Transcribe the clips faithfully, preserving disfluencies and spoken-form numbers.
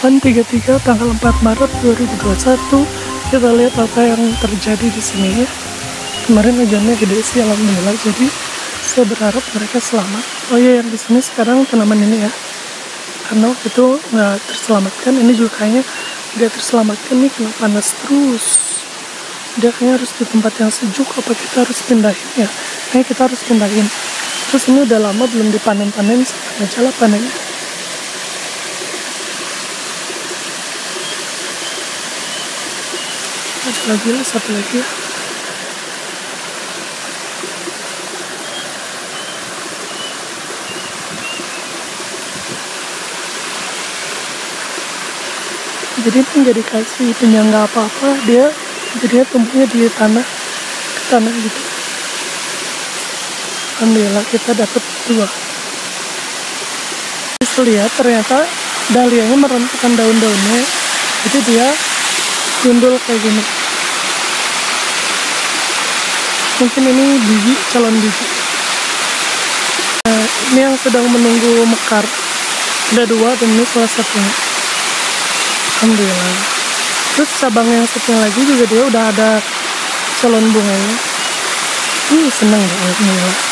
tiga puluh tiga tanggal empat Maret dua ribu dua puluh satu. Kita lihat apa yang terjadi di sini ya. Kemarin hujannya gede sih alhamdulillah, jadi saya berharap mereka selamat. Oh iya, yang di sini sekarang tanaman ini ya, karena itu nggak terselamatkan. Ini juga kayaknya nggak terselamatkan nih, kena panas terus. Dia kayaknya harus di tempat yang sejuk, apa kita harus pindahin ya? Kayaknya kita harus pindahin. Terus ini udah lama belum dipanen-panen, sekarang aja lah panennya. Ada lagi lah, satu lagi ya. Jadi itu nggak dikasih penyangga apa-apa, dia jadinya tumbuhnya di tanah, ke tanah gitu. Alhamdulillah kita dapat dua. Bisa lihat ternyata dahlianya merentutkan daun-daunnya, jadi dia gundul kayak gini. Mungkin ini biji, calon biji. Nah, ini yang sedang menunggu mekar. Ada dua dan ini salah satunya. Alhamdulillah. Terus cabang yang satunya lagi juga dia udah ada calon bunganya. Ih, seneng deh, alhamdulillah.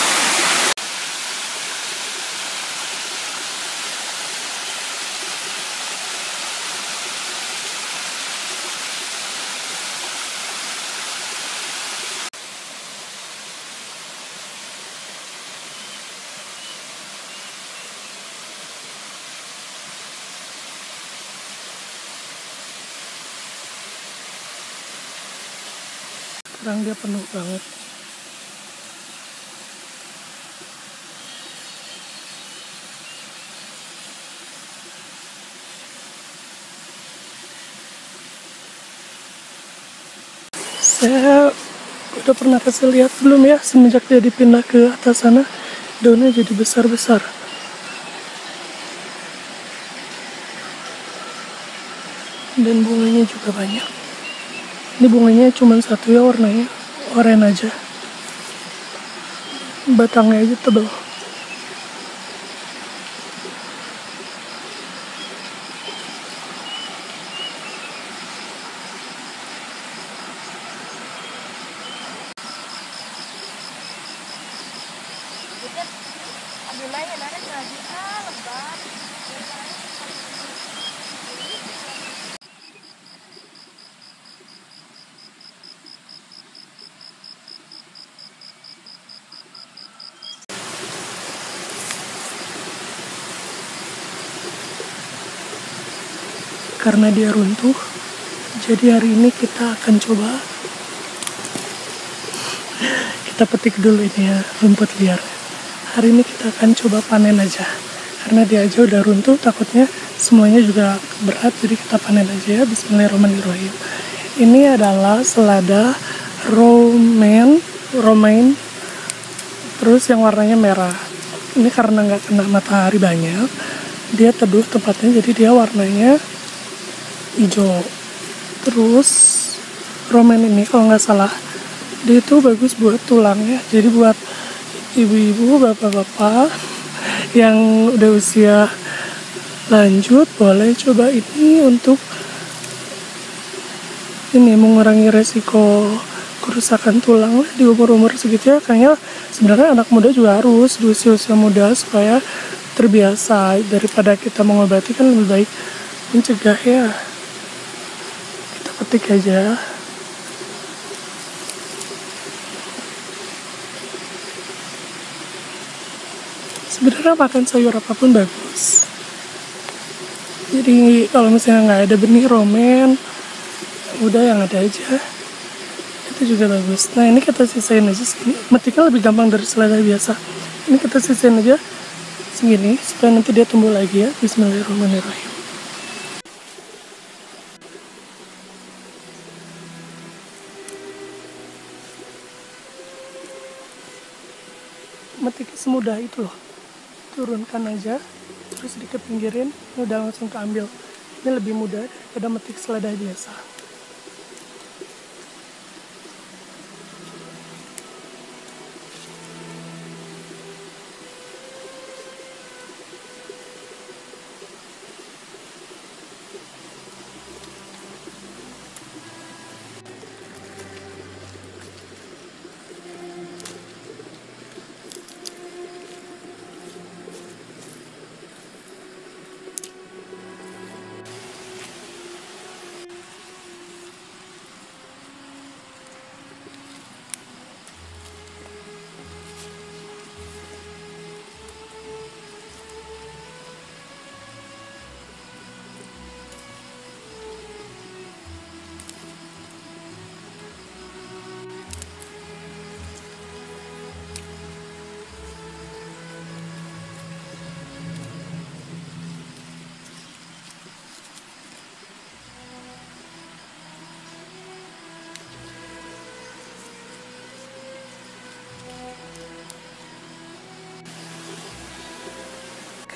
Sekarang dia penuh banget. Saya udah pernah kasih lihat belum ya, semenjak dia dipindah ke atas sana, daunnya jadi besar-besar. Dan bunganya juga banyak. Ini bunganya cuma satu ya, warnanya oranye aja. Batangnya aja tebal. Karena dia runtuh, jadi hari ini kita akan coba kita petik dulu ini ya, rumput liar. Hari ini kita akan coba panen aja, karena dia aja udah runtuh, takutnya semuanya juga berat, jadi kita panen aja ya. Bismillahirrahmanirrahim. Ini adalah selada romaine, romaine, terus yang warnanya merah. Ini karena nggak kena matahari banyak, dia teduh tempatnya, jadi dia warnanya hijau. Terus romaine ini kalau nggak salah dia itu bagus buat tulang ya, jadi buat ibu-ibu, bapak-bapak yang udah usia lanjut boleh coba ini untuk ini mengurangi resiko kerusakan tulang lah di umur-umur segitu ya. Kayaknya sebenarnya anak muda juga harus di usia-usia muda supaya terbiasa, daripada kita mengobati kan lebih baik mencegah ya. Petik aja. Sebenarnya makan sayur apapun bagus. Jadi kalau misalnya nggak ada benih romaine, udah yang ada aja itu juga bagus. Nah ini kita sisain aja segini. Metiknya lebih gampang dari selada biasa. Ini kita sisain aja segini supaya nanti dia tumbuh lagi ya. Bismillahirrahmanirrahim. Metik semudah itu loh, turunkan aja terus sedikit pinggirin, ini udah langsung keambil. Ini lebih mudah daripada metik selada biasa.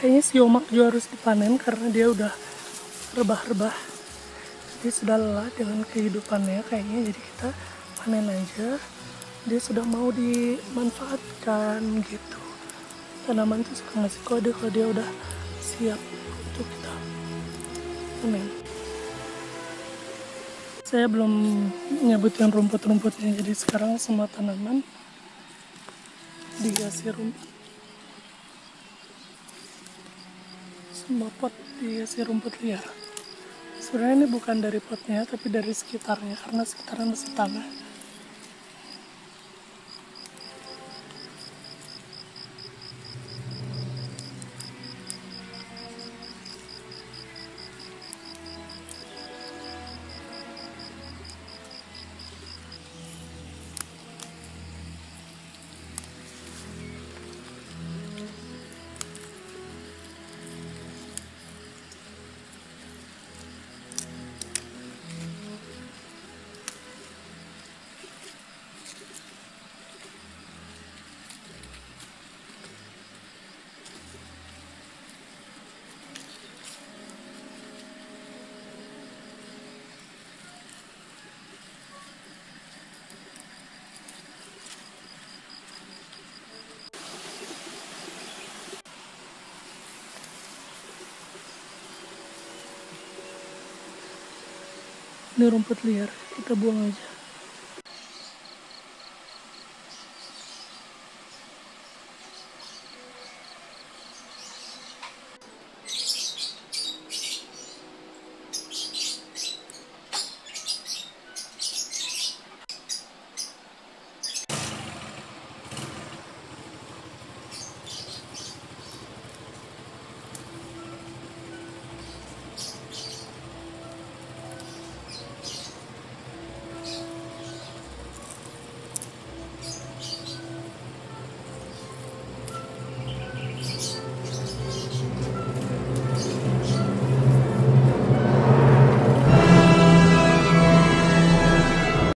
Kayaknya siomak juga harus dipanen karena dia udah rebah-rebah. Dia sudah lelah dengan kehidupannya kayaknya, jadi kita panen aja. Dia sudah mau dimanfaatkan gitu. Tanaman itu suka ngasih kode kalau dia udah siap untuk kita panen. Saya belum nyebutin rumput-rumputnya, jadi sekarang semua tanaman dihiasi rumput. Semua pot dihiasi rumput liar. Sebenarnya ini bukan dari potnya, tapi dari sekitarnya, karena sekitarnya masih tanah. Ini rumput liar, kita buang aja.